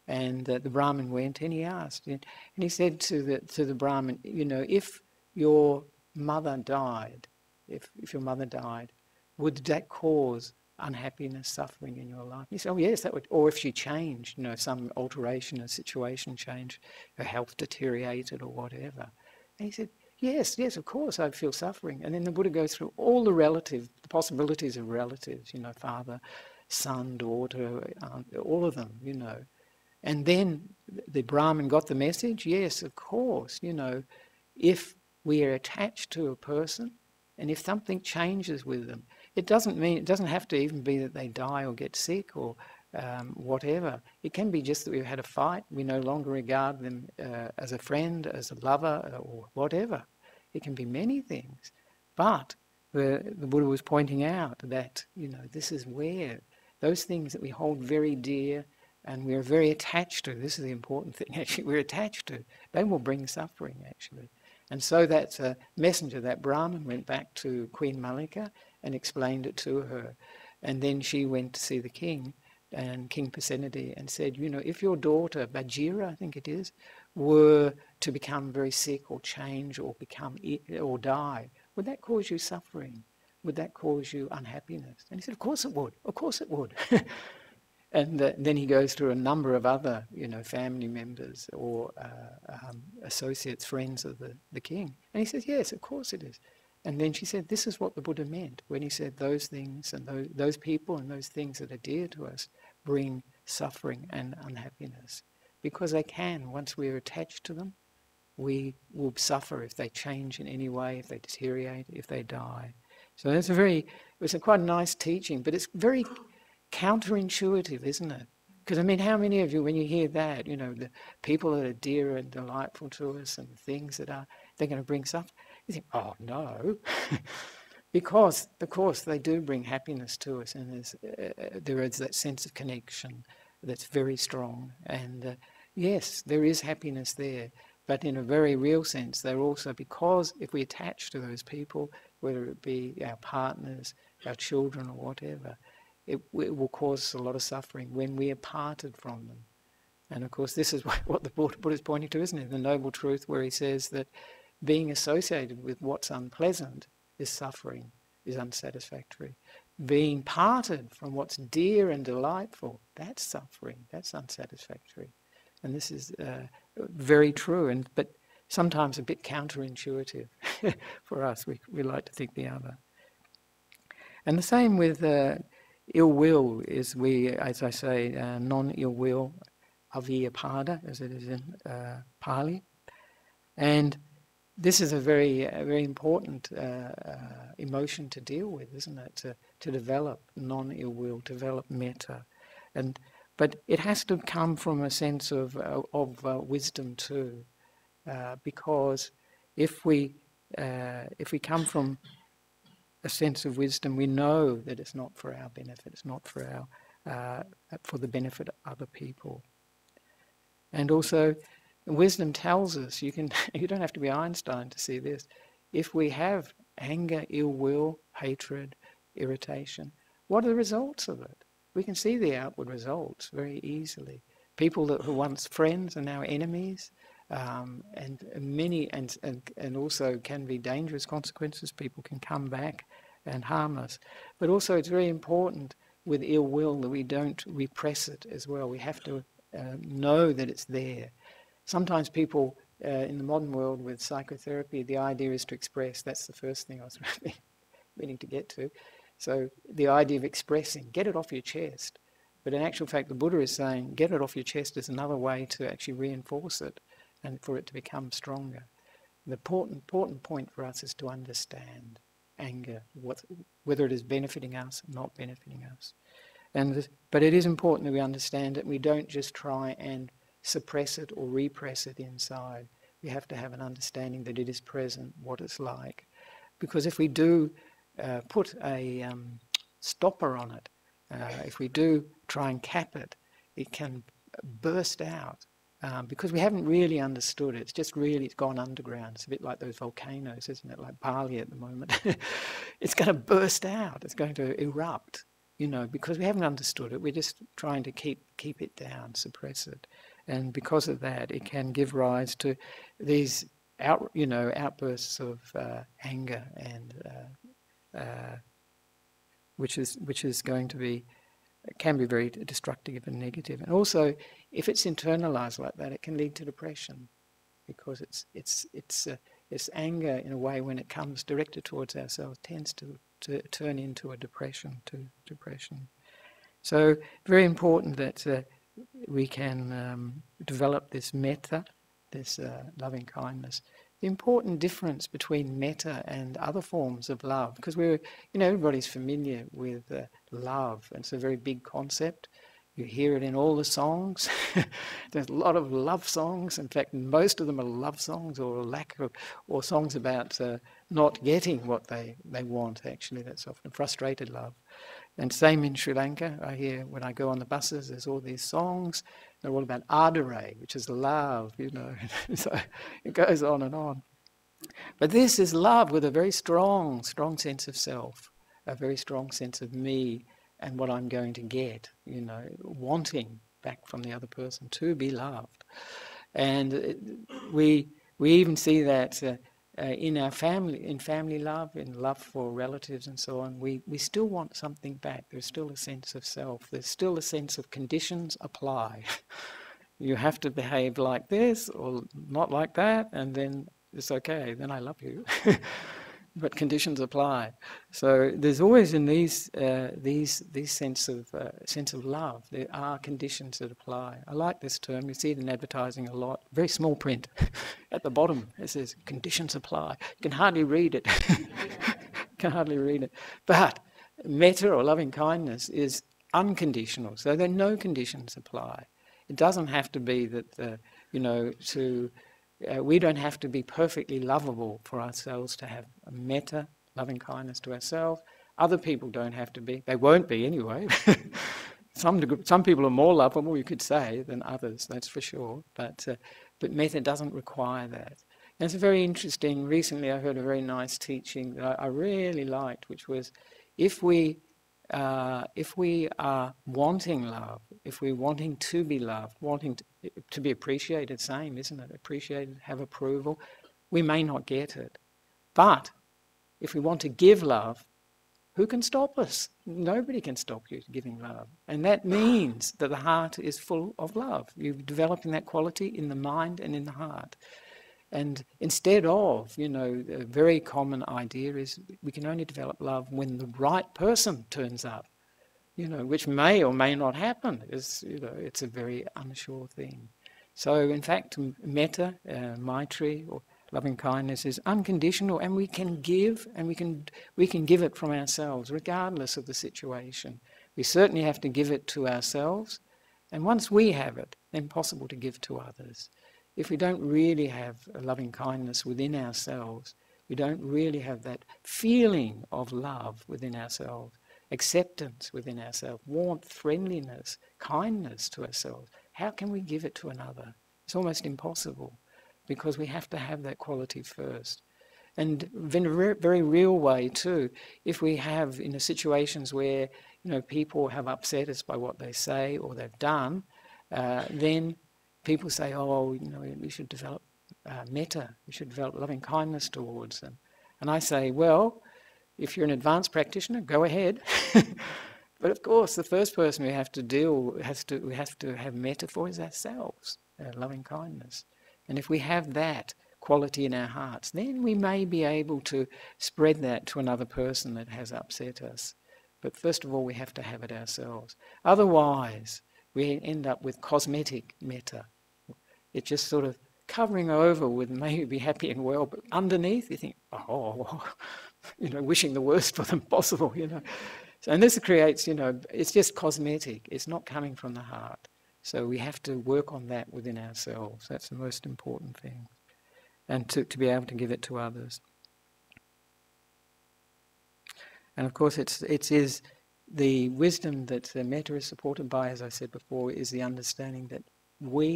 And uh, the Brahmin went and he asked, and he said to the, to the Brahmin, you know, if your mother died, if, if your mother died, would that cause unhappiness, suffering in your life? And he said, oh yes, that would, or if she changed, you know, some alteration or situation changed, her health deteriorated or whatever. And he said, yes, yes, of course, I feel suffering. And then the Buddha goes through all the relative, the possibilities of relatives, you know, father, son, daughter, aunt, all of them, you know. And then the Brahmin got the message, yes, of course, you know, if we are attached to a person and if something changes with them, it doesn't mean, it doesn't have to even be that they die or get sick or um, whatever. It can be just that we've had a fight, we no longer regard them uh, as a friend, as a lover or whatever. It can be many things. But the, the Buddha was pointing out that, you know, this is where those things that we hold very dear and we're very attached to, this is the important thing actually, we're attached to, they will bring suffering actually. And so that uh, messenger, that Brahmin, went back to Queen Mallikā and explained it to her. And then she went to see the king, and King Pasenadi, and said, you know, if your daughter, Bajira, I think it is, were to become very sick or change or become or die, would that cause you suffering? Would that cause you unhappiness? And he said, of course it would, of course it would. And uh, then he goes through a number of other, you know, family members or uh, um, associates, friends of the, the king. And he says, yes, of course it is. And then she said, this is what the Buddha meant when he said those things and those, those people and those things that are dear to us bring suffering and unhappiness. Because they can, once we are attached to them, we will suffer if they change in any way, if they deteriorate, if they die. So that's a very, it was a quite nice teaching, but it's very counterintuitive, isn't it? Because, I mean, how many of you, when you hear that, you know, the people that are dear and delightful to us and things that are, they're going to bring stuff, you think, oh, no. Because, of course, they do bring happiness to us, and there's, uh, there is that sense of connection that's very strong. And, uh, yes, there is happiness there, but in a very real sense, they're also, because if we attach to those people, whether it be our partners, our children or whatever, It, it will cause us a lot of suffering when we are parted from them. And of course this is what the Buddha is pointing to, isn't it? The Noble Truth, where he says that being associated with what's unpleasant is suffering, is unsatisfactory. Being parted from what's dear and delightful, that's suffering, that's unsatisfactory. And this is uh, very true, and but sometimes a bit counterintuitive for us. We, we like to think the other. And the same with... Uh, Ill will is, we, as I say, uh, non-ill will, avyāpāda, as it is in uh, Pali. And this is a very, a very important uh, uh, emotion to deal with, isn't it? To, to develop non-ill will, develop metta, and but it has to come from a sense of uh, of uh, wisdom too, uh, because if we uh, if we come from a sense of wisdom, we know that it's not for our benefit, it's not for our, uh, for the benefit of other people. And also, wisdom tells us, you can, you don't have to be Einstein to see this, if we have anger, ill will, hatred, irritation, what are the results of it? We can see the outward results very easily. People that were once friends are now enemies. Um, and many, and, and and also can be dangerous consequences. People can come back and harm us. But also, it's very important with ill will that we don't repress it as well. We have to uh, know that it's there. Sometimes people uh, in the modern world with psychotherapy, the idea is to express. That's the first thing I was really meaning to get to. So the idea of expressing, get it off your chest. But in actual fact, the Buddha is saying, get it off your chest is another way to actually reinforce it, and for it to become stronger. The important, important point for us is to understand anger, what, whether it is benefiting us or not benefiting us. And, but it is important that we understand it. We don't just try and suppress it or repress it inside. We have to have an understanding that it is present, what it's like. Because if we do uh, put a um, stopper on it, uh, if we do try and cap it, it can burst out. Um, because we haven't really understood it, it's just really it's gone underground. It's a bit like those volcanoes, isn't it? Like Bali at the moment, it's going to burst out. It's going to erupt, you know, because we haven't understood it. We're just trying to keep keep it down, suppress it, and because of that, it can give rise to these out, you know, outbursts of uh, anger, and uh, uh, which is which is going to be. It can be very destructive and negative. And also, if it's internalized like that, it can lead to depression, because it's it's it's uh, it's anger in a way, when it comes directed towards ourselves, tends to to turn into a depression, to depression. So very important that uh, we can um, develop this metta, this uh, loving kindness. The important difference between metta and other forms of love, because we're, you know, everybody's familiar with uh, love, and it's a very big concept. You hear it in all the songs. There's a lot of love songs. In fact, most of them are love songs, or lack of, or songs about uh, not getting what they they want. Actually, that's often frustrated love. And same in Sri Lanka. I hear when I go on the buses, there's all these songs. They're all about adare, which is love, you know. So it goes on and on. But this is love with a very strong, strong sense of self, a very strong sense of me and what I'm going to get, you know, wanting back from the other person to be loved. And it, we we even see that. Uh, Uh, in our family, in family love, in love for relatives and so on, we, we still want something back. There's still a sense of self. There's still a sense of conditions apply. You have to behave like this or not like that, and then it's okay, then I love you. But conditions apply. So there's always in these, uh, these, these sense of, uh, sense of love, there are conditions that apply. I like this term, you see it in advertising a lot, very small print. At the bottom it says, conditions apply. You can hardly read it. can hardly read it. But metta, or loving kindness, is unconditional, so that no conditions apply. It doesn't have to be that, the, you know, to, uh, we don't have to be perfectly lovable for ourselves to have a metta, loving kindness to ourselves. Other people don't have to be. They won't be anyway. some, degree, some people are more lovable, you could say, than others, that's for sure. But, uh, but metta doesn't require that. And it's very interesting. Recently I heard a very nice teaching that I, I really liked, which was if we Uh, if we are wanting love, if we're wanting to be loved, wanting to, to be appreciated, same, isn't it? Appreciated, have approval, we may not get it. But if we want to give love, who can stop us? Nobody can stop you giving love. And that means that the heart is full of love. You're developing that quality in the mind and in the heart. And instead of, you know, a very common idea is we can only develop love when the right person turns up, you know, which may or may not happen. It's, you know, it's a very unsure thing. So, in fact, metta, uh, maitri, or loving kindness is unconditional, and we can give, and we can, we can give it from ourselves, regardless of the situation. We certainly have to give it to ourselves, and once we have it, then possible to give to others. If we don't really have a loving kindness within ourselves, we don't really have that feeling of love within ourselves, acceptance within ourselves, warmth, friendliness, kindness to ourselves, how can we give it to another? It's almost impossible, because we have to have that quality first. And in a very real way too, if we have, in the situations where, you know, people have upset us by what they say or they've done, uh, then people say, oh, you know, we should develop uh, metta, we should develop loving kindness towards them. And I say, well, if you're an advanced practitioner, go ahead. But of course, the first person we have to deal, has to, we have to have metta for is ourselves, uh, loving kindness. And if we have that quality in our hearts, then we may be able to spread that to another person that has upset us. But first of all, we have to have it ourselves. Otherwise, we end up with cosmetic metta. It's just sort of covering over with maybe happy and well, but underneath you think, oh, you know, wishing the worst for them possible, you know. So, and this creates, you know, it's just cosmetic. It's not coming from the heart. So we have to work on that within ourselves. That's the most important thing. And to, to be able to give it to others. And of course, it's, it is... the wisdom that uh, metta is supported by, as I said before, is the understanding that we,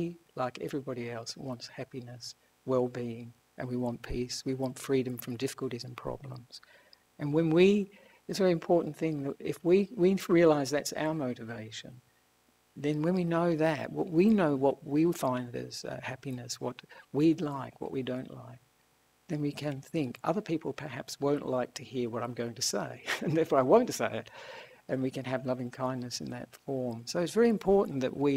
like everybody else, wants happiness, well-being, and we want peace, we want freedom from difficulties and problems. And when we, it's a very important thing, that if we, we realise that's our motivation, then when we know that, what we know what we find as uh, happiness, what we'd like, what we don't like, then we can think, other people perhaps won't like to hear what I'm going to say, and therefore I won't say it. And we can have loving kindness in that form. So it's very important that we,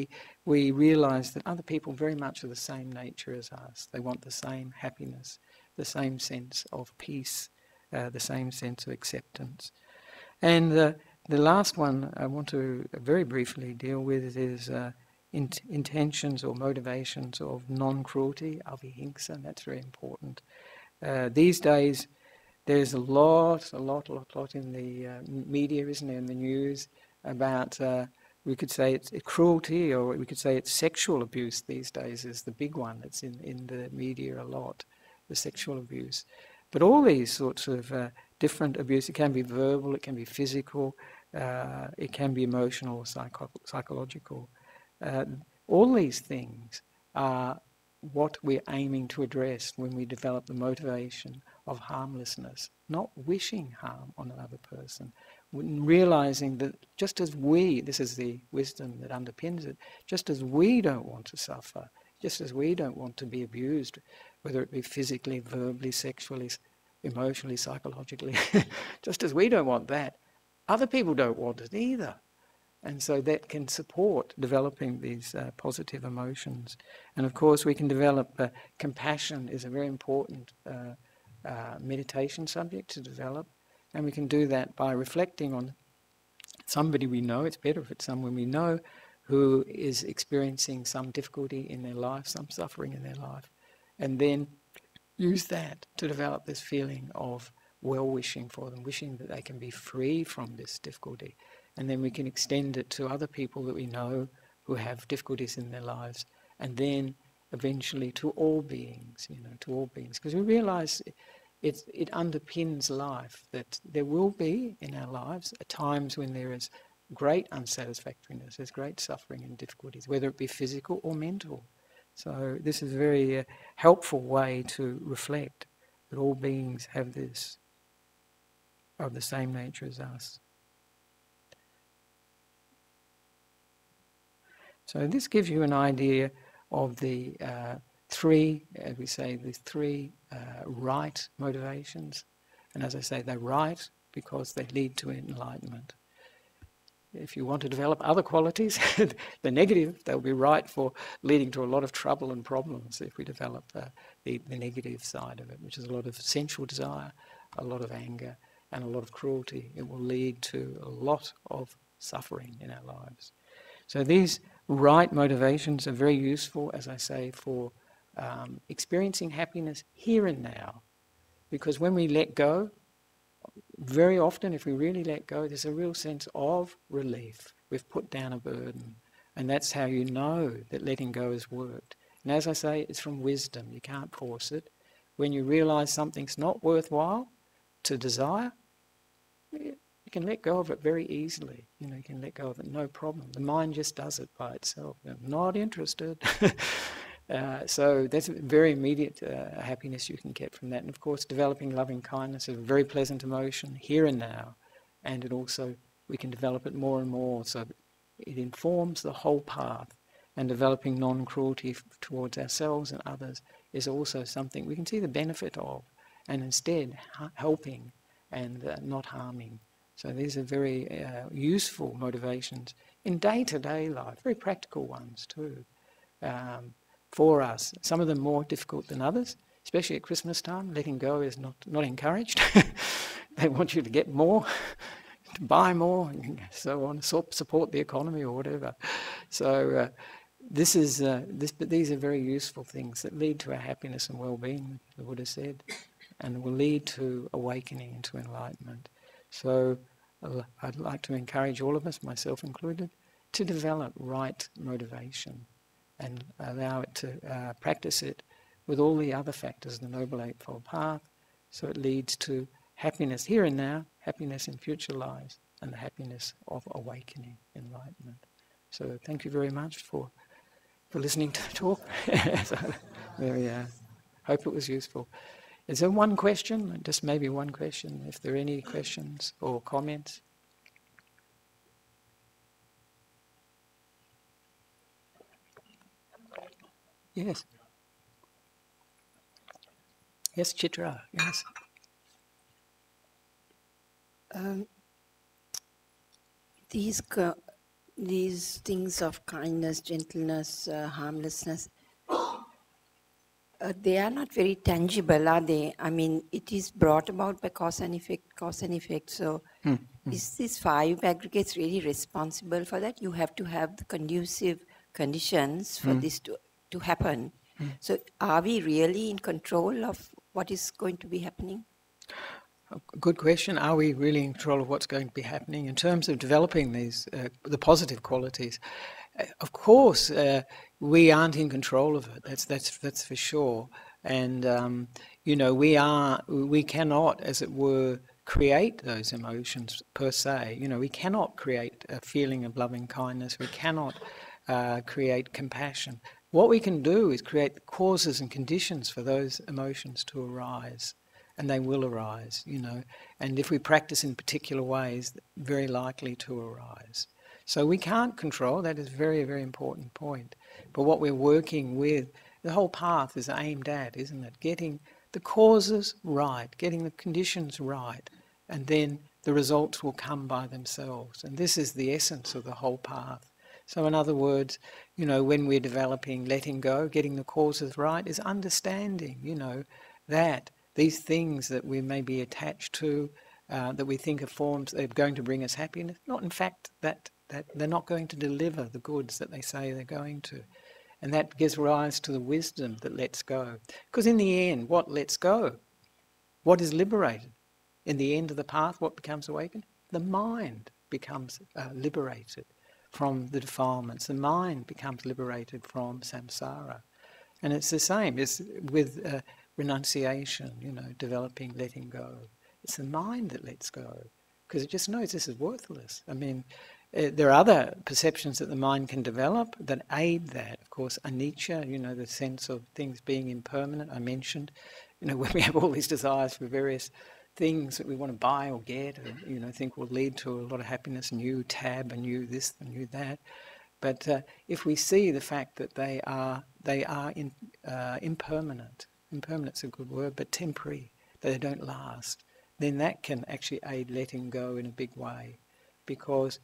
we realise that other people very much are the same nature as us. They want the same happiness, the same sense of peace, uh, the same sense of acceptance. And uh, the last one I want to very briefly deal with is uh, in intentions or motivations of non-cruelty, avihiṃsā, and that's very important. Uh, these days, there's a lot, a lot, a lot, lot in the uh, media, isn't there, in the news, about, uh, we could say it's cruelty, or we could say it's sexual abuse these days is the big one that's in, in the media a lot, the sexual abuse. But all these sorts of uh, different abuse, it can be verbal, it can be physical, uh, it can be emotional, psycho psychological. Uh, all these things are what we're aiming to address when we develop the motivation of harmlessness, not wishing harm on another person, realizing that just as we, this is the wisdom that underpins it, just as we don't want to suffer, just as we don't want to be abused, whether it be physically, verbally, sexually, emotionally, psychologically, just as we don't want that, other people don't want it either. And so that can support developing these uh, positive emotions. And of course we can develop, uh, compassion is a very important uh, uh, meditation subject to develop. And we can do that by reflecting on somebody we know, it's better if it's someone we know, who is experiencing some difficulty in their life, some suffering in their life. And then use that to develop this feeling of well-wishing for them, wishing that they can be free from this difficulty. and then we can extend it to other people that we know who have difficulties in their lives, and then eventually to all beings, you know, to all beings. Because we realize it, it underpins life, that there will be in our lives times when there is great unsatisfactoriness, there's great suffering and difficulties, whether it be physical or mental. So this is a very uh, helpful way to reflect that all beings have this, of the same nature as us. So this gives you an idea of the uh, three, as we say, the three uh, right motivations. And as I say, they're right because they lead to enlightenment. If you want to develop other qualities, the negative, they'll be right for leading to a lot of trouble and problems if we develop uh, the, the negative side of it, which is a lot of sensual desire, a lot of anger, and a lot of cruelty. It will lead to a lot of suffering in our lives. So these right motivations are very useful, as I say, for um, experiencing happiness here and now. Because when we let go, very often, if we really let go, there's a real sense of relief. We've put down a burden. And that's how you know that letting go has worked. And as I say, it's from wisdom. You can't force it. When you realize something's not worthwhile to desire, you can let go of it very easily. You know, you can let go of it, no problem. The mind just does it by itself. I'm not interested. Uh, so that's a very immediate uh, happiness you can get from that. And of course, developing loving kindness is a very pleasant emotion here and now, and it also, we can develop it more and more, so it informs the whole path. And developing non-cruelty towards ourselves and others is also something we can see the benefit of, and instead ha helping and uh, not harming. So these are very uh, useful motivations in day-to-day life, very practical ones too. Um, for us, some of them more difficult than others, especially at Christmas time. Letting go is not, not encouraged. They want you to get more, to buy more, and so on, support the economy or whatever. So uh, this is, uh, this, but these are very useful things that lead to our happiness and well-being, the Buddha said, and will lead to awakening and to enlightenment. So uh, I'd like to encourage all of us, myself included, to develop right motivation and allow it to uh, practice it with all the other factors of the Noble Eightfold Path, so it leads to happiness here and now, happiness in future lives, and the happiness of awakening, enlightenment. So thank you very much for, for listening to the talk. So, there we are. Hope it was useful. Is there one question? Just maybe one question, if there are any questions or comments. Yes. Yes, Chitra, yes. Um, these, these things of kindness, gentleness, uh, harmlessness, uh, they are not very tangible, are they? I mean, it is brought about by cause and effect, cause and effect. So hmm. is this five aggregates really responsible for that? You have to have the conducive conditions for hmm. this to to happen. Mm. So are we really in control of what is going to be happening? Good question. Are we really in control of what's going to be happening in terms of developing these, uh, the positive qualities? Uh, of course, uh, we aren't in control of it. That's, that's, that's for sure. And, um, you know, we are, we cannot, as it were, create those emotions per se. You know, we cannot create a feeling of loving kindness. We cannot uh, create compassion. What we can do is create the causes and conditions for those emotions to arise, and they will arise, you know. And if we practice in particular ways, very likely to arise. So we can't control, that is a very, very important point. But what we're working with, the whole path is aimed at, isn't it? Getting the causes right, getting the conditions right, and then the results will come by themselves. And this is the essence of the whole path. So in other words, you know, when we're developing letting go, getting the causes right, is understanding, you know, that these things that we may be attached to, uh, that we think are forms that are going to bring us happiness, not in fact that, that they're not going to deliver the goods that they say they're going to. And that gives rise to the wisdom that lets go. Because in the end, what lets go? What is liberated? In the end of the path, what becomes awakened? The mind. becomes uh, liberated from the defilements. The mind becomes liberated from samsara. And it's the same as with uh, renunciation, you know, developing, letting go. It's the mind that lets go, because it just knows this is worthless. I mean, uh, there are other perceptions that the mind can develop that aid that. Of course, anicca, you know, the sense of things being impermanent, I mentioned, you know, when we have all these desires for various things that we want to buy or get, and, you know, think will lead to a lot of happiness, a new tab, a new this, a new that. But uh, if we see the fact that they are they are in, uh, impermanent, impermanent's a good word, but temporary, that they don't last, then that can actually aid letting go in a big way, because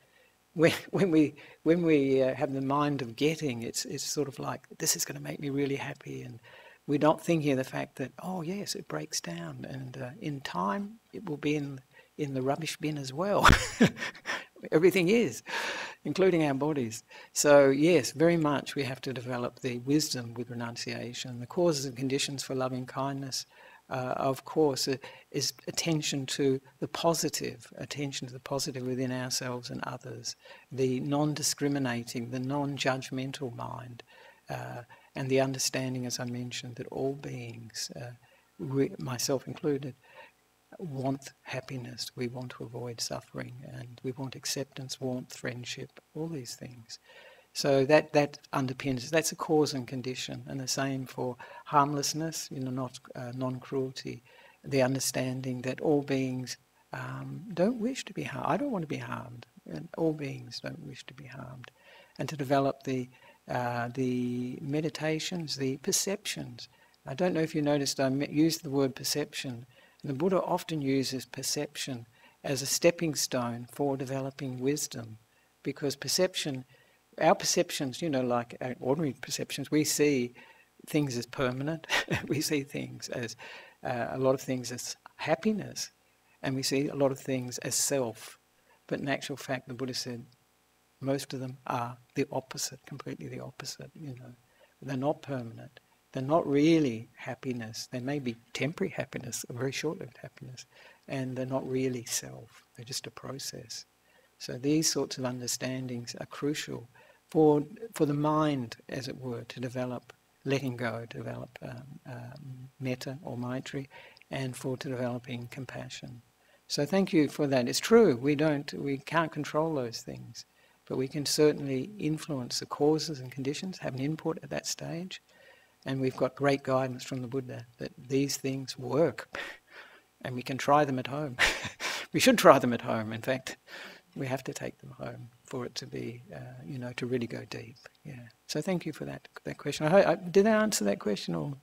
when when we when we uh, have the mind of getting, it's it's sort of like, this is going to make me really happy, and we're not thinking of the fact that, oh yes, it breaks down, and uh, in time it will be in in the rubbish bin as well. Everything is, including our bodies. So yes, very much we have to develop the wisdom with renunciation. The causes and conditions for loving kindness, uh, of course, uh, is attention to the positive, attention to the positive within ourselves and others, the non-discriminating, the non-judgmental mind, uh, and the understanding, as I mentioned, that all beings, uh, we, myself included, want happiness, we want to avoid suffering, and we want acceptance, warmth, friendship, all these things. So that that underpins, that's a cause and condition, and the same for harmlessness, you know, not uh, non-cruelty, the understanding that all beings um, don't wish to be harmed. I don't want to be harmed, and all beings don't wish to be harmed, and to develop the uh, the meditations, the perceptions. I don't know if you noticed, I used the word perception. The Buddha often uses perception as a stepping stone for developing wisdom, because perception, our perceptions, you know, like our ordinary perceptions, we see things as permanent, we see things as, uh, a lot of things as happiness, and we see a lot of things as self. But in actual fact, the Buddha said most of them are the opposite, completely the opposite, you know. They're not permanent. They're not really happiness. They may be temporary happiness, a very short-lived happiness, and they're not really self. They're just a process. So these sorts of understandings are crucial for for the mind, as it were, to develop letting go, to develop um, um, metta or maitri, and for to developing compassion. So thank you for that. It's true. We don't. We can't control those things, but we can certainly influence the causes and conditions, have an input at that stage. And we've got great guidance from the Buddha that these things work, and we can try them at home. We should try them at home. In fact, we have to take them home for it to be, uh, you know, to really go deep. Yeah. So thank you for that that question. I hope, I, did I answer that question, or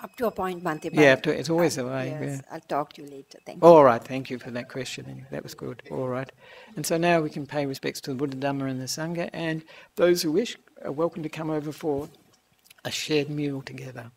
up to a point, Bhante? Yeah, up to, it's always the way. Yes, yeah. I'll talk to you later. Thank you. All right. Thank you for that question. That was good. All right. And so now we can pay respects to the Buddha, Dhamma, and the Sangha, and those who wish are welcome to come over for a shared meal together.